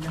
Do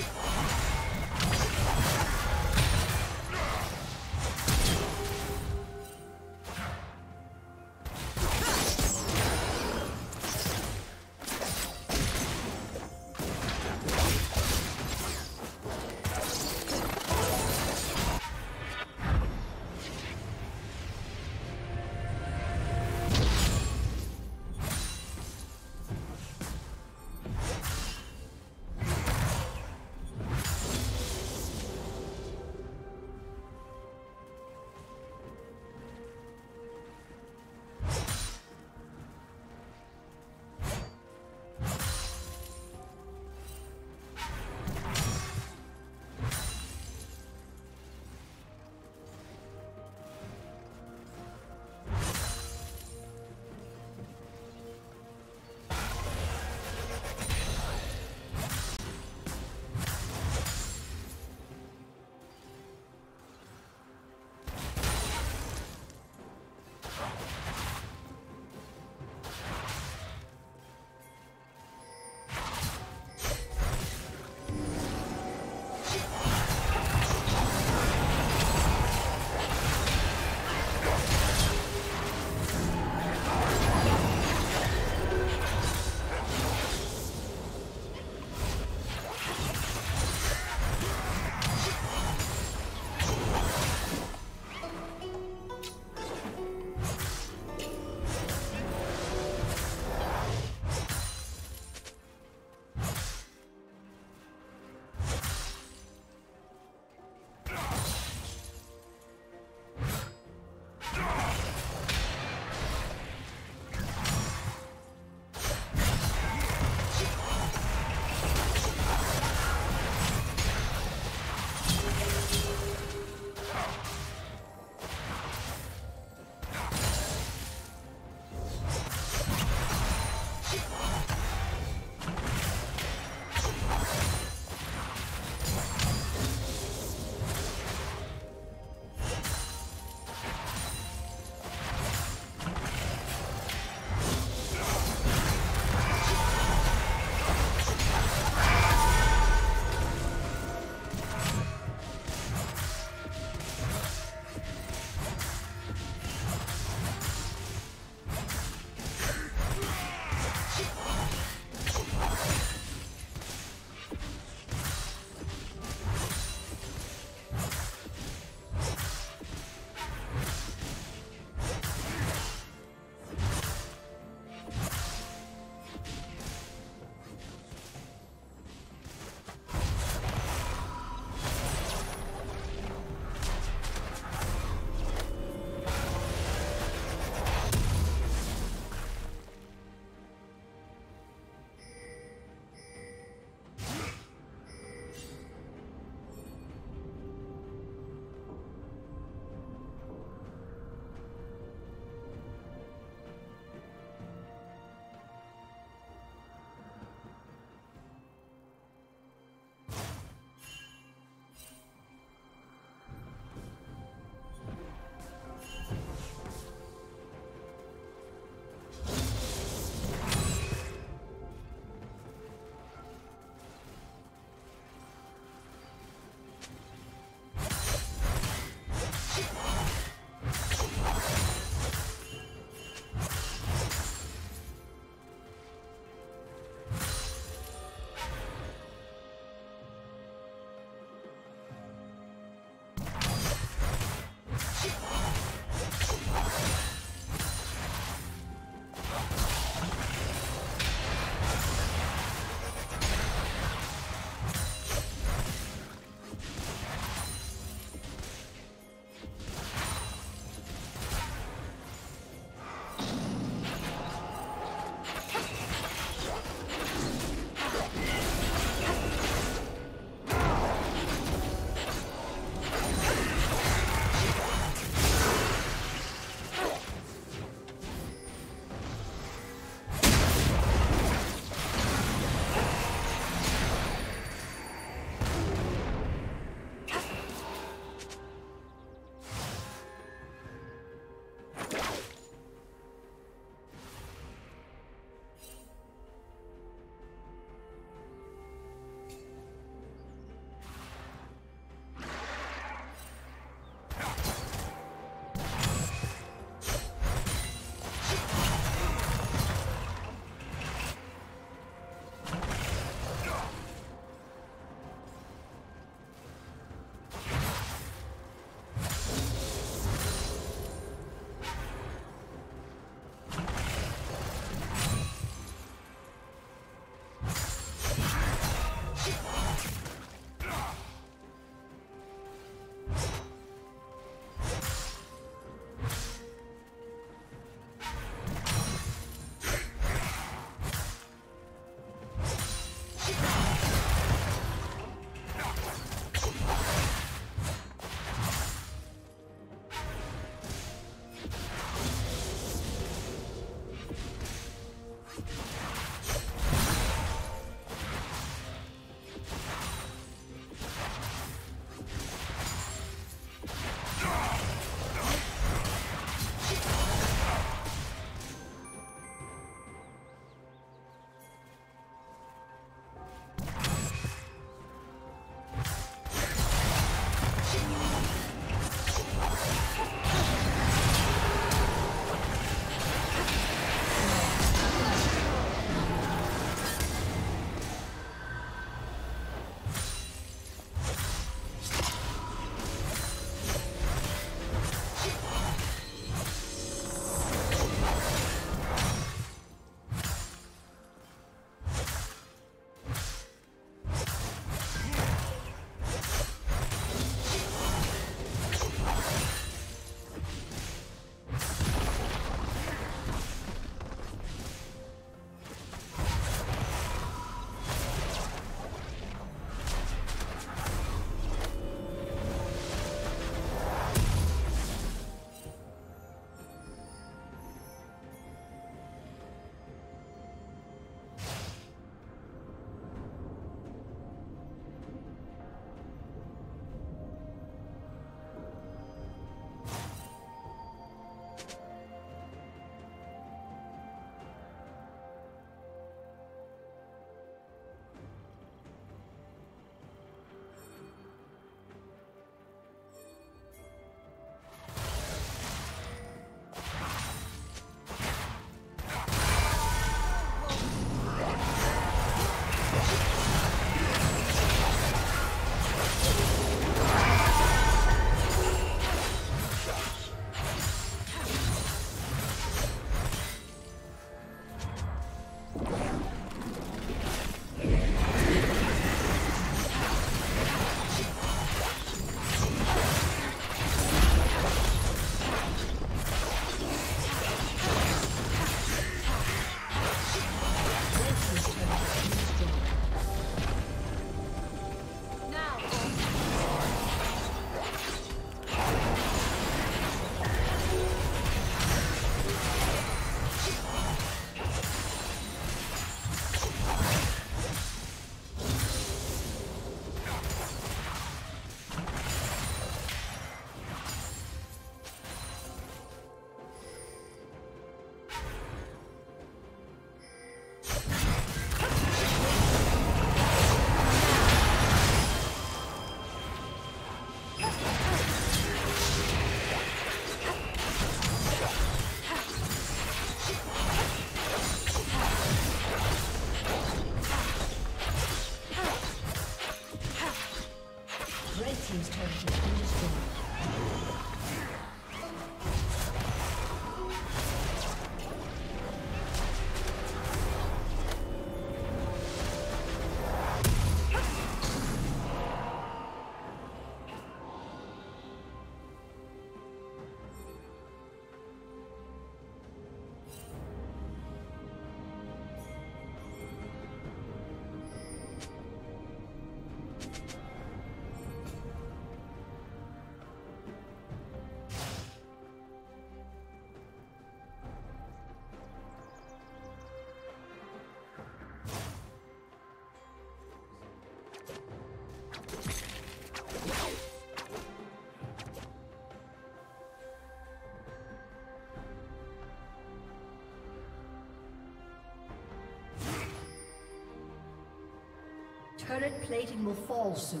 Turret plating will fall soon.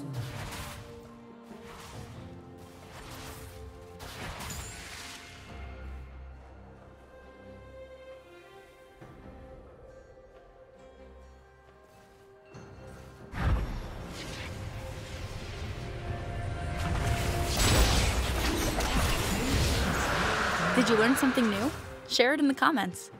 Did you learn something new? Share it in the comments.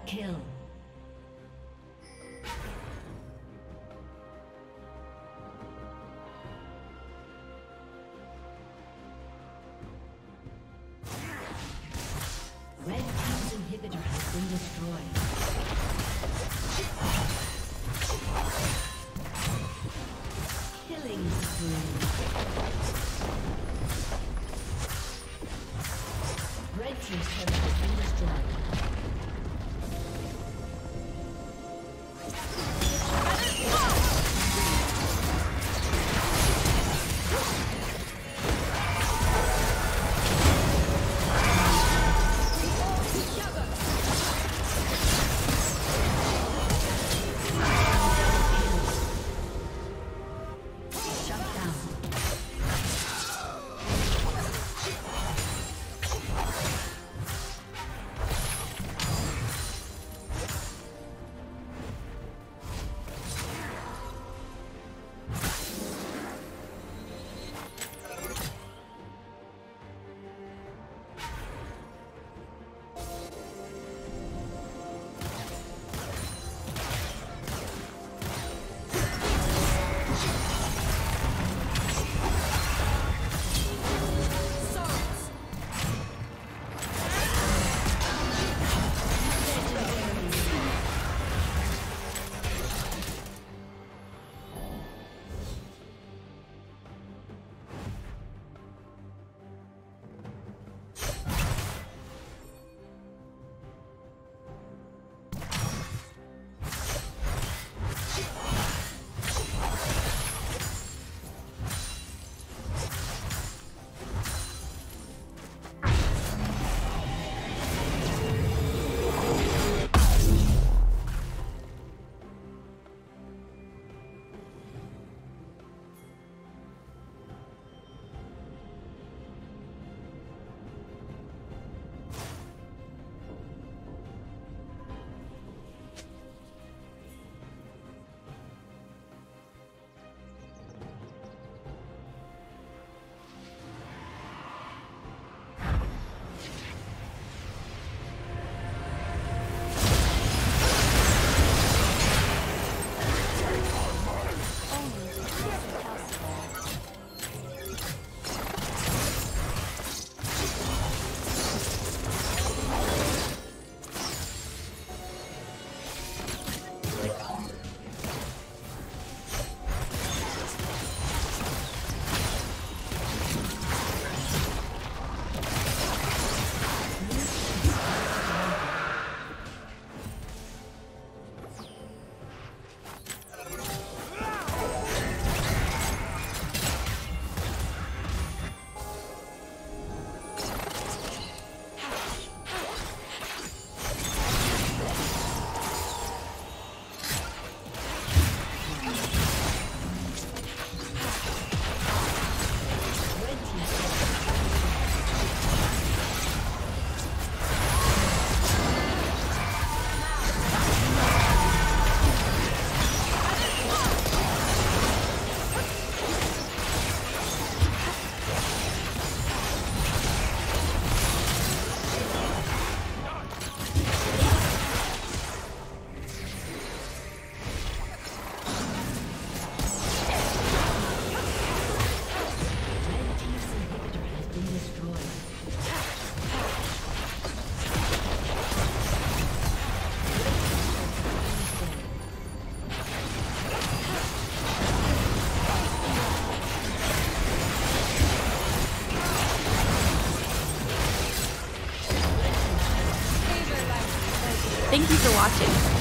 Double kill. Red team's inhibitor has been destroyed. Killing spree. Red team's turret has been destroyed. Thank you for watching.